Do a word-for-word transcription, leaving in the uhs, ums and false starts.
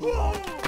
Whoa!